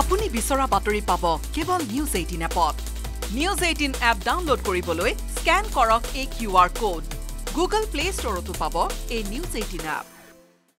आपुनी बिसरा बातरी पाबो केवल न्यूज 18 एपत न्यूज 18 एप डाउनलोड करिबोलै स्कैन करक ए क्यूआर कोड गूगल प्ले स्टोरतो पाबो ए न्यूज 18 एप।